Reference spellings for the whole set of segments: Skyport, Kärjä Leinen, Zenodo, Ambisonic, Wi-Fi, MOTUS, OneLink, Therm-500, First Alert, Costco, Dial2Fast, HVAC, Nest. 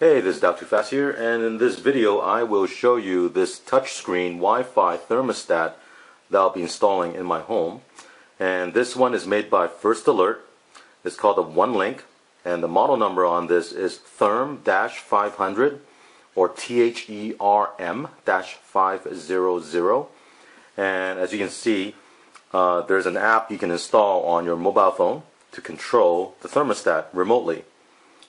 Hey, this is Dial2Fast here, and in this video I will show you this touchscreen Wi-Fi thermostat that I'll be installing in my home. And this one is made by First Alert. It's called the OneLink, and the model number on this is Therm-500 or THERM-500. And as you can see, there's an app you can install on your mobile phone to control the thermostat remotely.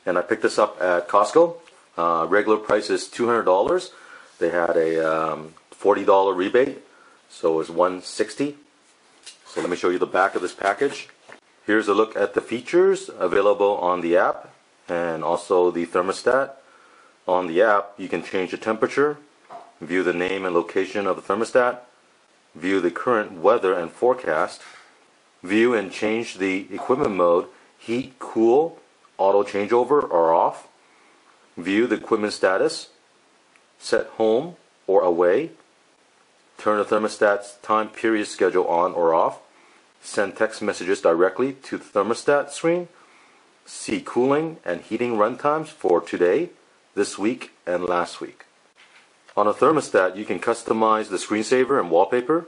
And I picked this up at Costco. Regular price is $200. They had a $40 rebate, so it was $160. So let me show you the back of this package. Here's a look at the features available on the app and also the thermostat. On the app, you can change the temperature, view the name and location of the thermostat, view the current weather and forecast, view and change the equipment mode, heat, cool, auto changeover or off, view the equipment status, set home or away, turn the thermostat's time period schedule on or off, send text messages directly to the thermostat screen, see cooling and heating runtimes for today, this week, and last week. On a thermostat, you can customize the screensaver and wallpaper,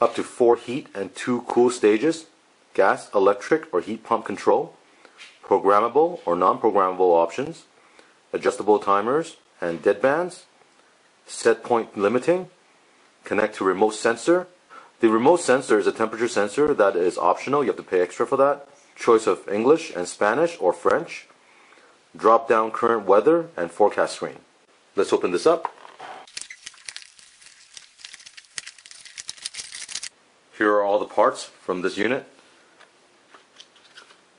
up to 4 heat and 2 cool stages, gas, electric, or heat pump control, programmable or non-programmable options, adjustable timers and deadbands, set point limiting, connect to remote sensor. The remote sensor is a temperature sensor that is optional, you have to pay extra for that. Choice of English and Spanish or French. Drop down current weather and forecast screen. Let's open this up. Here are all the parts from this unit.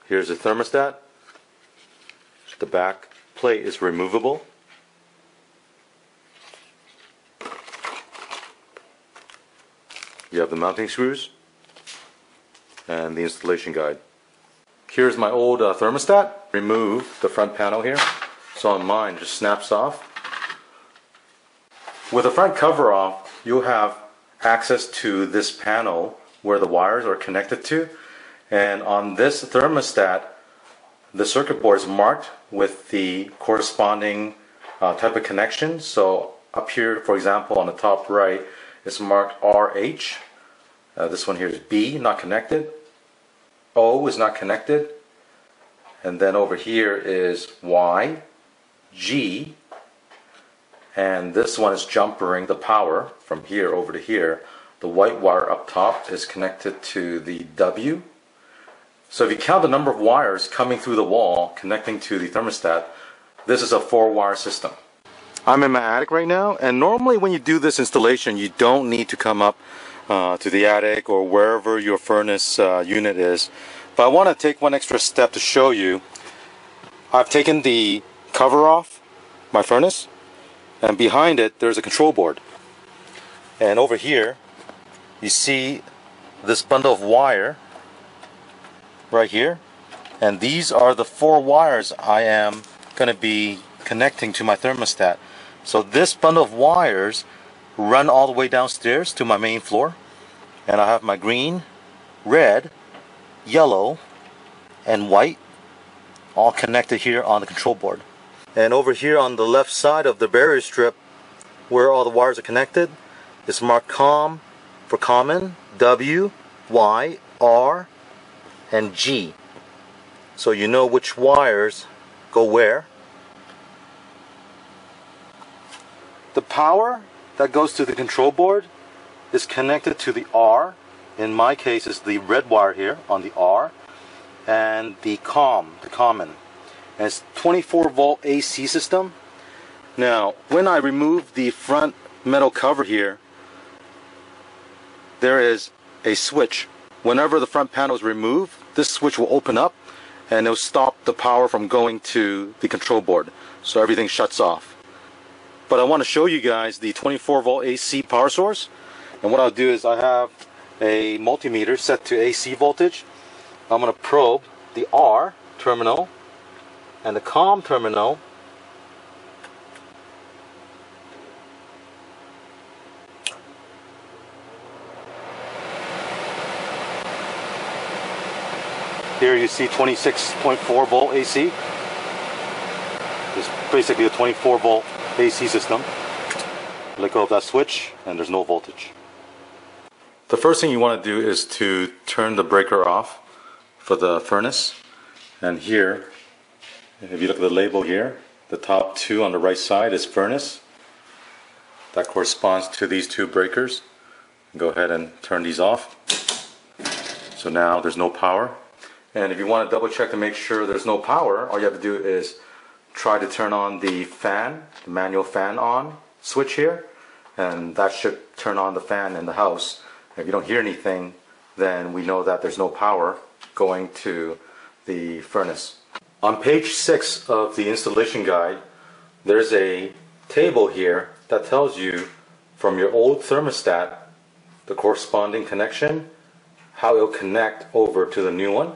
Here's the thermostat. The back plate is removable. You have the mounting screws and the installation guide. Here's my old thermostat. Remove the front panel here. So on mine, it just snaps off. With the front cover off, you'll have access to this panel where the wires are connected to. And on this thermostat, the circuit board is marked with the corresponding type of connection. So up here, for example, on the top right, it's marked RH. This one here is B, not connected. O is not connected. And then over here is Y, G, and this one is jumpering the power from here over to here. The white wire up top is connected to the W. So if you count the number of wires coming through the wall connecting to the thermostat, this is a 4-wire system. I'm in my attic right now, and normally when you do this installation, you don't need to come up to the attic or wherever your furnace unit is. But I want to take one extra step to show you. I've taken the cover off my furnace, and behind it there's a control board. And over here, you see this bundle of wire right here, and these are the 4 wires I am going to be connecting to my thermostat. So this bundle of wires run all the way downstairs to my main floor, and I have my green, red, yellow, and white all connected here on the control board. And over here on the left side of the barrier strip where all the wires are connected, it's marked COM for common, W, Y, R, and G, so you know which wires go where. The power that goes to the control board is connected to the R. In my case, it's the red wire here on the R, and the COM, the common. And it's 24-volt AC system. Now, when I remove the front metal cover here, there is a switch. Whenever the front panel is removed, this switch will open up and it'll stop the power from going to the control board. So everything shuts off. But I want to show you guys the 24-volt AC power source. And what I'll do is I have a multimeter set to AC voltage. I'm going to probe the R terminal and the COM terminal. Here you see 26.4 volt AC. It's basically a 24-volt AC system. Let go of that switch and there's no voltage. The first thing you want to do is to turn the breaker off for the furnace. And here, if you look at the label here, the top two on the right side is furnace. That corresponds to these two breakers. Go ahead and turn these off. So now there's no power. And if you want to double check to make sure there's no power, all you have to do is try to turn on the fan, the manual fan on switch here, and that should turn on the fan in the house. If you don't hear anything, then we know that there's no power going to the furnace. On page 6 of the installation guide, there's a table here that tells you from your old thermostat the corresponding connection, how it'll connect over to the new one.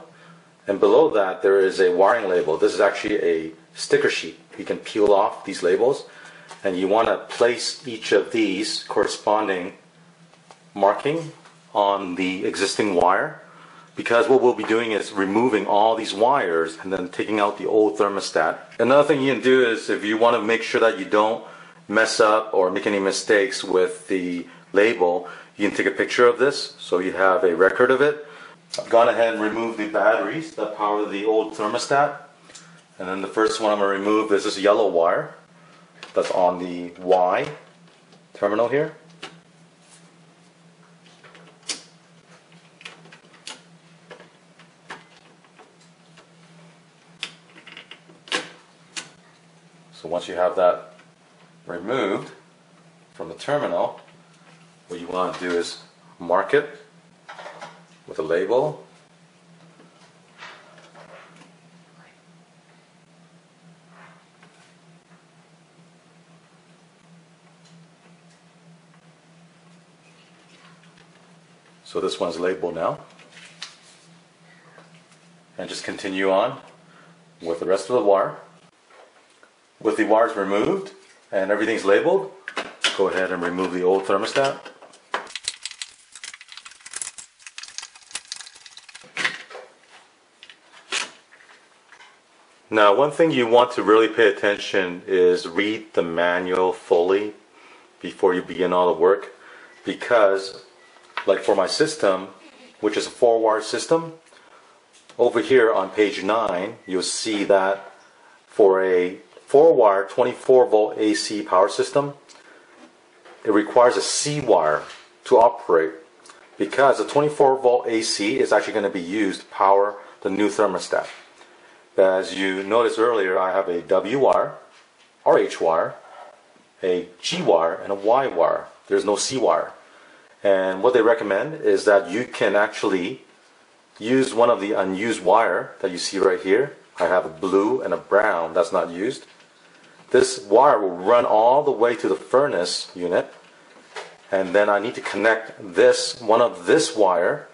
And below that there is a wiring label. This is actually a sticker sheet. You can peel off these labels and you want to place each of these corresponding marking on the existing wire, because what we'll be doing is removing all these wires and then taking out the old thermostat. Another thing you can do is, if you want to make sure that you don't mess up or make any mistakes with the label, you can take a picture of this so you have a record of it. I've gone ahead and removed the batteries that power the old thermostat. And then the first one I'm going to remove is this yellow wire that's on the Y terminal here. So once you have that removed from the terminal, what you want to do is mark it with a label. So this one's labeled now. And just continue on with the rest of the wire. With the wires removed and everything's labeled, go ahead and remove the old thermostat. Now, one thing you want to really pay attention is read the manual fully before you begin all the work, because like for my system, which is a 4-wire system, over here on page 9 you'll see that for a 4-wire 24-volt AC power system, it requires a C wire to operate, because the 24-volt AC is actually going to be used to power the new thermostat. As you noticed earlier, I have a W wire, RH wire, a G wire, and a Y wire. There's no C wire. And what they recommend is that you can actually use one of the unused wire that you see right here. I have a blue and a brown that's not used. This wire will run all the way to the furnace unit, and then I need to connect this one of this wire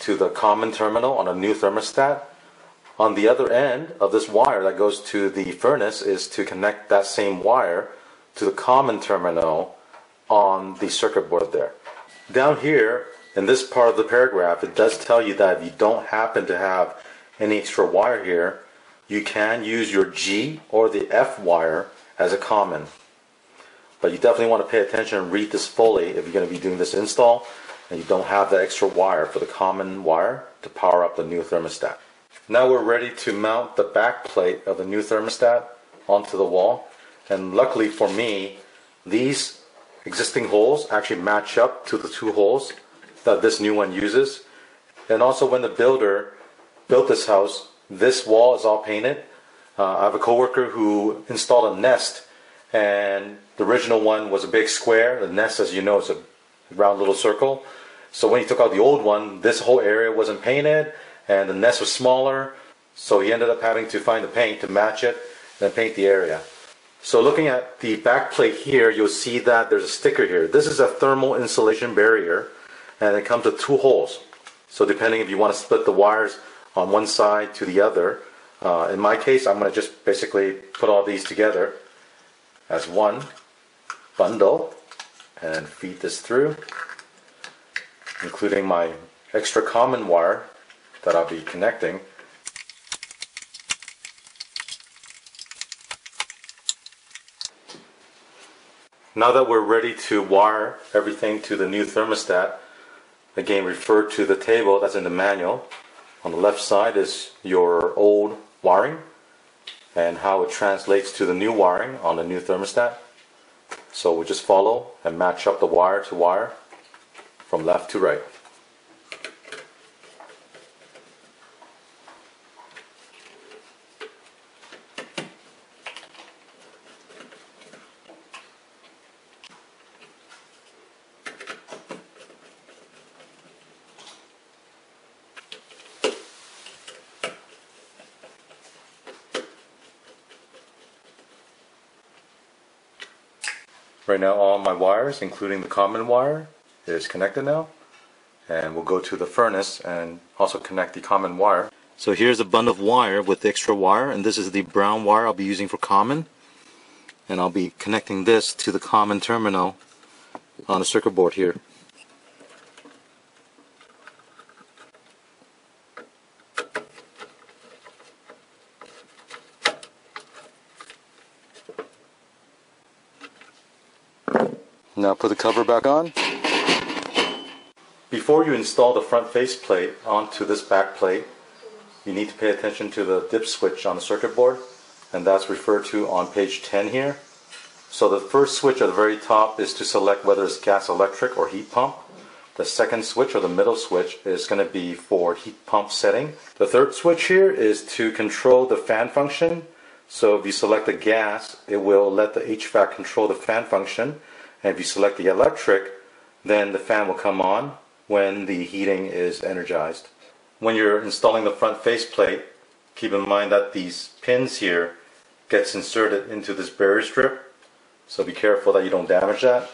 to the common terminal on a new thermostat. On the other end of this wire that goes to the furnace is to connect that same wire to the common terminal on the circuit board there. Down here in this part of the paragraph, it does tell you that if you don't happen to have any extra wire here, you can use your G or the F wire as a common. But you definitely want to pay attention and read this fully if you're going to be doing this install and you don't have the extra wire for the common wire to power up the new thermostat. Now we're ready to mount the back plate of the new thermostat onto the wall. And luckily for me, these existing holes actually match up to the two holes that this new one uses. And also, when the builder built this house, this wall is all painted. I have a coworker who installed a Nest, and the original one was a big square. The Nest, as you know, is a round little circle. So when he took out the old one, this whole area wasn't painted, and the Nest was smaller. So he ended up having to find the paint to match it, and then paint the area. So looking at the back plate here, you'll see that there's a sticker here. This is a thermal insulation barrier, and it comes with two holes. So depending if you want to split the wires on one side to the other. In my case, I'm going to just basically put all these together as one bundle and feed this through, including my extra common wire that I'll be connecting. Now that we're ready to wire everything to the new thermostat, again refer to the table that's in the manual. On the left side is your old wiring and how it translates to the new wiring on the new thermostat. So we just follow and match up the wire to wire from left to right. Right now all my wires, including the common wire, is connected now, and we'll go to the furnace and also connect the common wire. So here's a bundle of wire with the extra wire, and this is the brown wire I'll be using for common, and I'll be connecting this to the common terminal on the circuit board here. Now put the cover back on. Before you install the front face plate onto this back plate, you need to pay attention to the dip switch on the circuit board, and that's referred to on page 10 here. So the first switch at the very top is to select whether it's gas, electric, or heat pump. The second switch, or the middle switch, is going to be for heat pump setting. The third switch here is to control the fan function. So if you select the gas, it will let the HVAC control the fan function. And if you select the electric, then the fan will come on when the heating is energized. When you're installing the front faceplate, keep in mind that these pins here gets inserted into this barrier strip, so be careful that you don't damage that.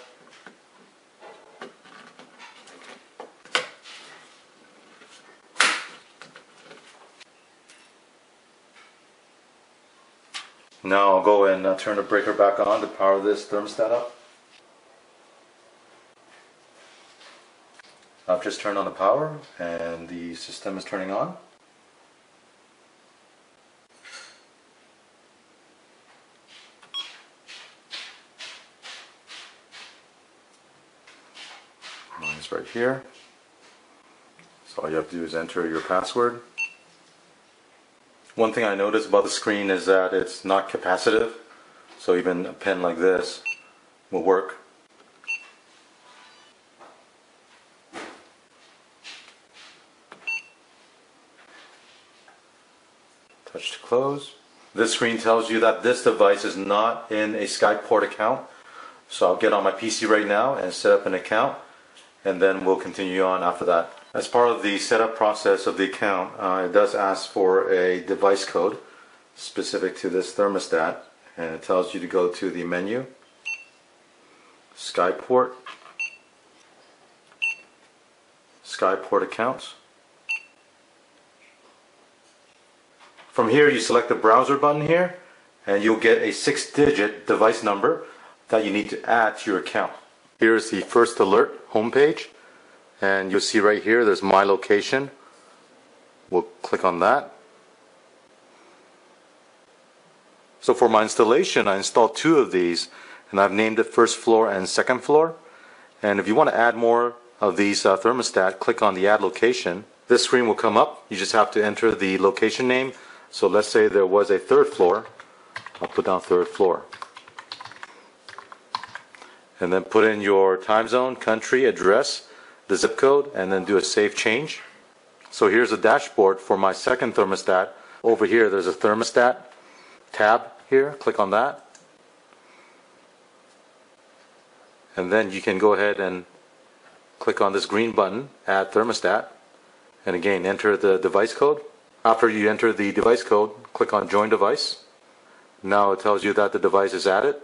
Now I'll go and turn the breaker back on to power this thermostat up. I've just turned on the power and the system is turning on. Mine's right here. So all you have to do is enter your password. One thing I noticed about the screen is that it's not capacitive, so even a pen like this will work. Touch to close. This screen tells you that this device is not in a Skyport account. So I'll get on my PC right now and set up an account, and then we'll continue on after that. As part of the setup process of the account, it does ask for a device code specific to this thermostat, and it tells you to go to the menu, Skyport, Skyport accounts. From here, you select the browser button here, and you'll get a 6-digit device number that you need to add to your account. Here's the First Alert homepage, and you'll see right here there's My Location. We'll click on that. So for my installation, I installed 2 of these, and I've named it First Floor and Second Floor. And if you want to add more of these thermostat, click on the Add Location. This screen will come up. You just have to enter the location name. So let's say there was a third floor. I'll put down third floor. And then put in your time zone, country, address, the zip code, and then do a save change. So here's the dashboard for my second thermostat. Over here there's a thermostat tab here. Click on that. And then you can go ahead and click on this green button, Add Thermostat. And again, enter the device code. After you enter the device code, click on Join Device. Now it tells you that the device is added.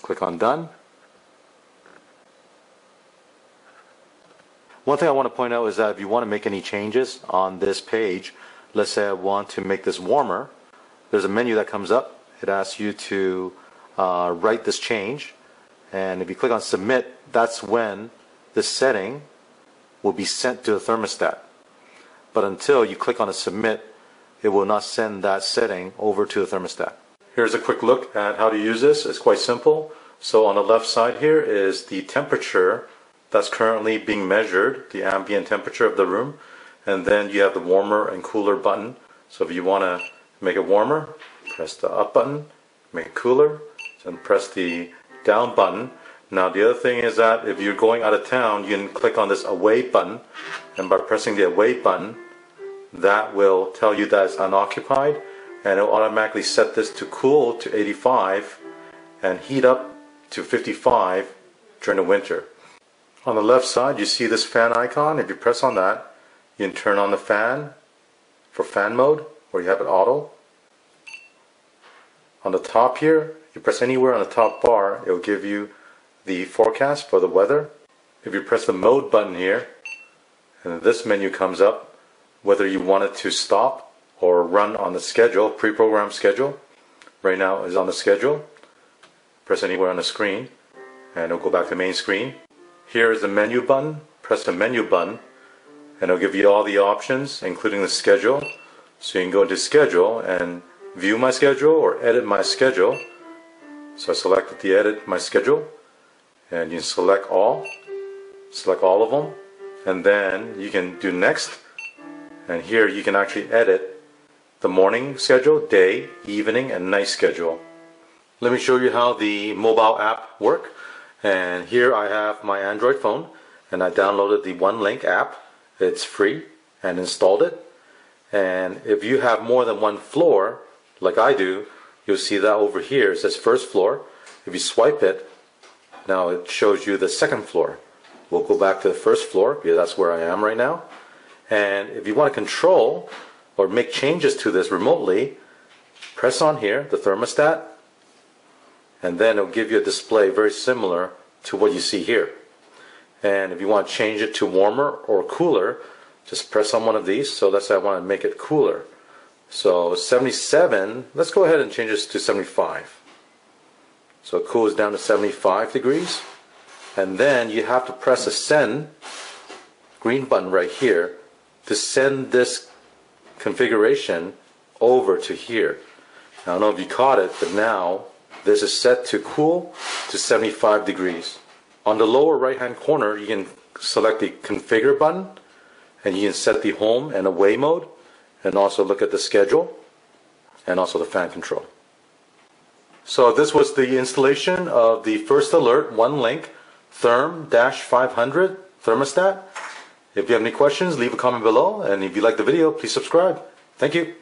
Click on Done. One thing I want to point out is that if you want to make any changes on this page, let's say I want to make this warmer, there's a menu that comes up. It asks you to write this change. And if you click on Submit, that's when the setting will be sent to the thermostat. But until you click on a submit, it will not send that setting over to the thermostat. Here's a quick look at how to use this. It's quite simple. So on the left side here is the temperature that's currently being measured, the ambient temperature of the room, and then you have the warmer and cooler button. So if you want to make it warmer, press the up button, make it cooler, and press the down button. Now the other thing is that if you're going out of town, you can click on this away button, and by pressing the away button, that will tell you that it's unoccupied, and it will automatically set this to cool to 85 and heat up to 55 during the winter. On the left side you see this fan icon. If you press on that, you can turn on the fan for fan mode, where you have it auto. On the top here, you press anywhere on the top bar, it will give you the forecast for the weather. If you press the mode button here, and this menu comes up, whether you want it to stop or run on the schedule, pre-programmed schedule. Right now is on the schedule. Press anywhere on the screen and it'll go back to main screen. Here is the menu button. Press the menu button and it'll give you all the options, including the schedule. So you can go into schedule and view my schedule or edit my schedule. So I selected the edit my schedule, and you can select all of them, and then you can do next, and here you can actually edit the morning schedule, day, evening, and night schedule. Let me show you how the mobile app works. And here I have my Android phone, and I downloaded the OneLink app. It's free, and installed it. And if you have more than one floor, like I do, you'll see that over here it says first floor. If you swipe it, now it shows you the second floor. We'll go back to the first floor because that's where I am right now. And if you want to control or make changes to this remotely, press on here, the thermostat, and then it'll give you a display very similar to what you see here. And if you want to change it to warmer or cooler, just press on one of these. So let's say I want to make it cooler. So 77, let's go ahead and change this to 75. So it cools down to 75 degrees. And then you have to press the send green button right here to send this configuration over to here. Now, I don't know if you caught it, but now this is set to cool to 75 degrees. On the lower right hand corner, you can select the configure button, and you can set the home and away mode, and also look at the schedule and also the fan control. So this was the installation of the First Alert OneLink Therm-500 thermostat. If you have any questions, leave a comment below, and if you like the video, please subscribe. Thank you.